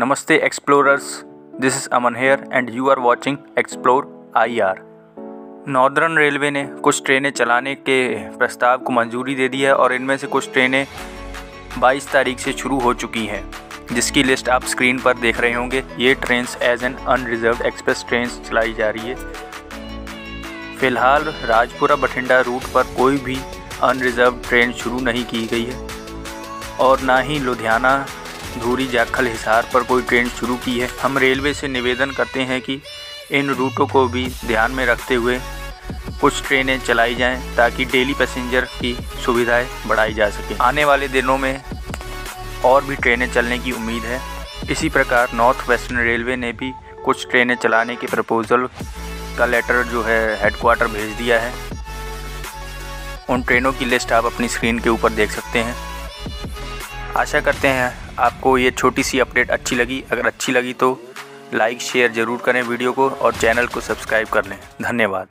Namaste explorers, this is Aman here and you are watching Explore IR। Northern railway ने कुछ ट्रेनें चलाने के प्रस्ताव को मंजूरी दे दी है और इनमें से कुछ ट्रेनें 22 तारीख से शुरू हो चुकी हैं, जिसकी लिस्ट आप स्क्रीन पर देख रहे होंगे। ये trains as an unreserved express trains चलाई जा रही है। फ़िलहाल राजपुरा बठिंडा रूट पर कोई भी अनरिजर्व्ड ट्रेन शुरू नहीं की गई है और ना ही लुधियाना, धूरी, जाखल, हिसार पर कोई ट्रेन शुरू की है। हम रेलवे से निवेदन करते हैं कि इन रूटों को भी ध्यान में रखते हुए कुछ ट्रेनें चलाई जाएं ताकि डेली पैसेंजर की सुविधाएं बढ़ाई जा सके। आने वाले दिनों में और भी ट्रेनें चलने की उम्मीद है। इसी प्रकार नॉर्थ वेस्टर्न रेलवे ने भी कुछ ट्रेनें चलाने के प्रपोज़ल का लेटर जो है हेडक्वार्टर भेज दिया है। उन ट्रेनों की लिस्ट आप अपनी स्क्रीन के ऊपर देख सकते हैं। आशा करते हैं आपको ये छोटी सी अपडेट अच्छी लगी। अगर अच्छी लगी तो लाइक शेयर ज़रूर करें वीडियो को और चैनल को सब्सक्राइब कर लें। धन्यवाद।